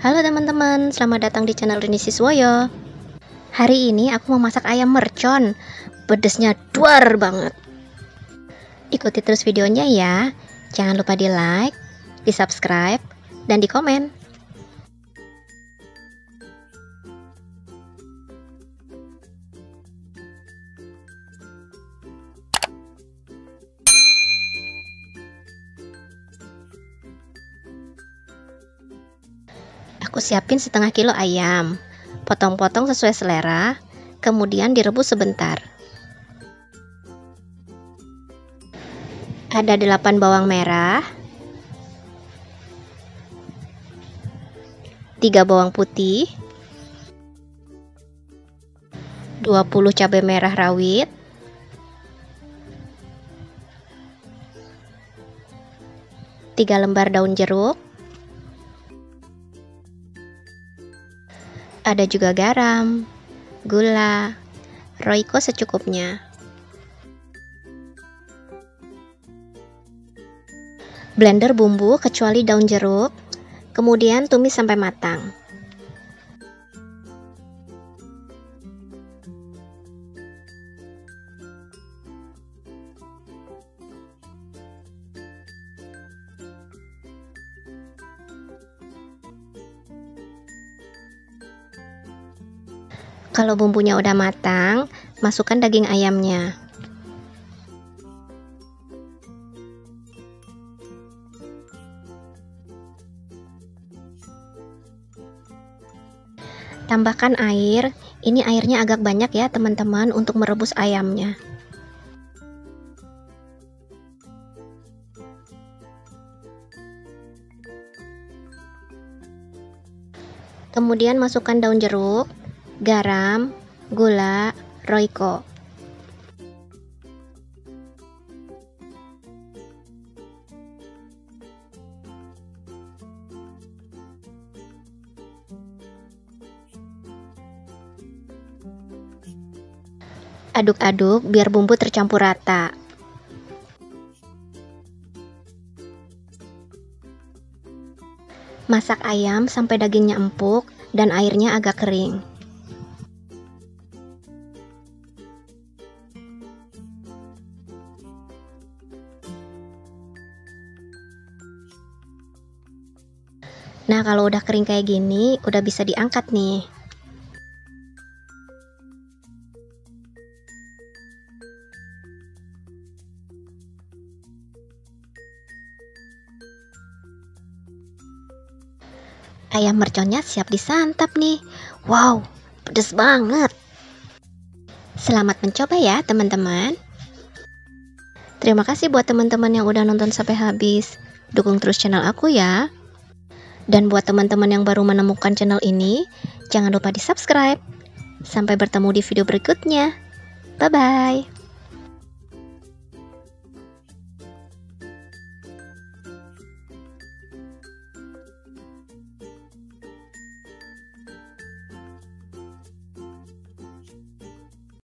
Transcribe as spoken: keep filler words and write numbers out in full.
Halo teman-teman, selamat datang di channel Rini Siswoyo. Hari ini aku mau masak ayam mercon. Pedesnya duar banget. Ikuti terus videonya ya. Jangan lupa di like, di subscribe, dan di komen. Aku siapin setengah kilo ayam, potong-potong sesuai selera, kemudian direbus sebentar. Ada delapan bawang merah, tiga bawang putih, dua puluh cabai merah rawit, tiga lembar daun jeruk. Ada juga garam, gula, royco secukupnya. Blender bumbu kecuali daun jeruk, kemudian tumis sampai matang. Kalau bumbunya udah matang, masukkan daging ayamnya. Tambahkan air. Ini airnya agak banyak ya teman-teman untuk merebus ayamnya. Kemudian masukkan daun jeruk, garam, gula, royco. Aduk-aduk biar bumbu tercampur rata. Masak ayam sampai dagingnya empuk dan airnya agak kering. Nah, kalau udah kering kayak gini, udah bisa diangkat nih. Ayam merconnya siap disantap nih. Wow, pedes banget. Selamat mencoba ya, teman-teman. Terima kasih buat teman-teman yang udah nonton sampai habis. Dukung terus channel aku ya. Dan buat teman-teman yang baru menemukan channel ini, jangan lupa di-subscribe. Sampai bertemu di video berikutnya. Bye-bye.